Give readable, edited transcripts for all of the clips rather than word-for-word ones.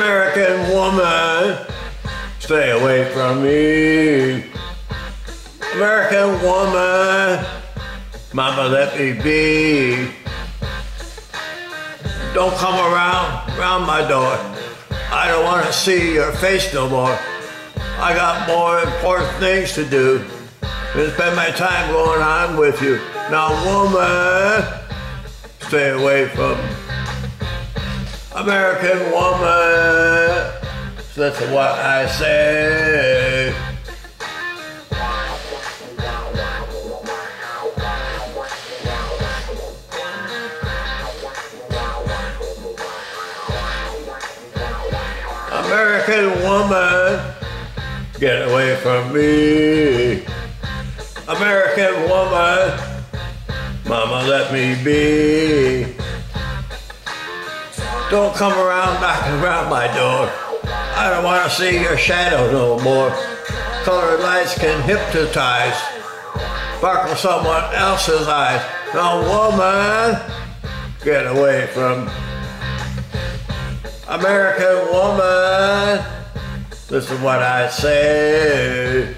American woman, stay away from me. American woman, mama let me be. Don't come around my door. I don't want to see your face no more. I got more important things to do than spend my time going on with you. Now, woman, stay away from American woman. So that's what I say. American woman, get away from me. American woman, mama let me be. Don't come around knocking around my door. I don't want to see your shadow no more. Colored lights can hypnotize, sparkle someone else's eyes. Now, woman, get away from American woman. This is what I say.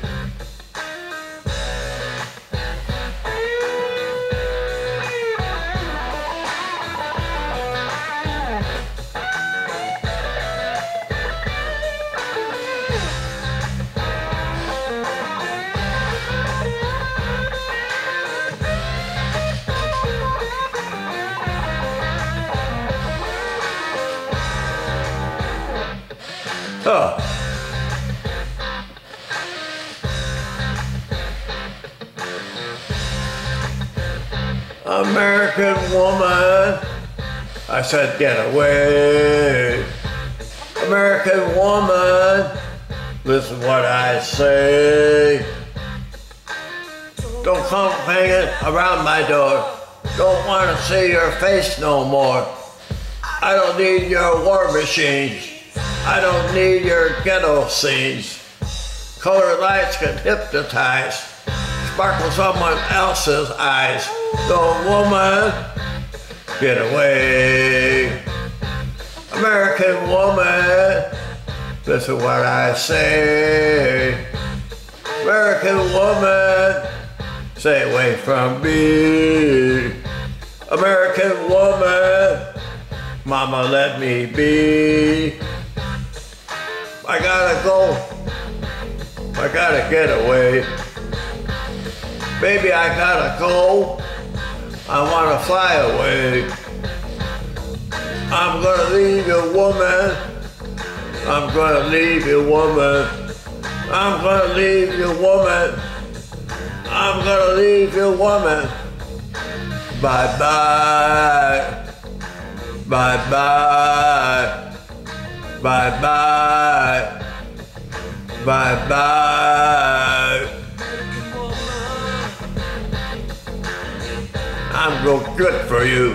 Oh. American woman, I said get away. American woman, listen what I say. Don't come hanging around my door. Don't want to see your face no more. I don't need your war machines. I don't need your ghetto scenes. Colored lights can hypnotize, sparkle someone else's eyes. Go, woman, get away. American woman, this is what I say. American woman, stay away from me. American woman, mama let me be. I gotta go, I gotta get away. Baby, I gotta go, I wanna fly away. I'm gonna leave you, woman. I'm gonna leave you, woman. I'm gonna leave you, woman. I'm gonna leave you, woman. Bye-bye, bye-bye. Bye-bye, bye-bye. I'm real good for you.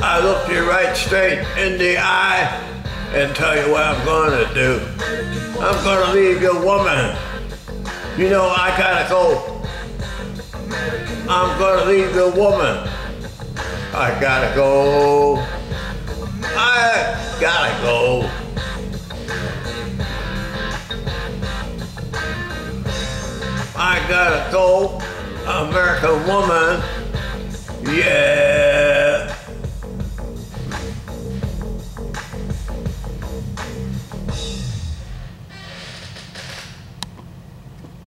I look you right straight in the eye and tell you what I'm gonna do. I'm gonna leave your woman. You know I gotta go. I'm gonna leave your woman. I gotta go. I gotta go. I gotta go, American woman. Yeah.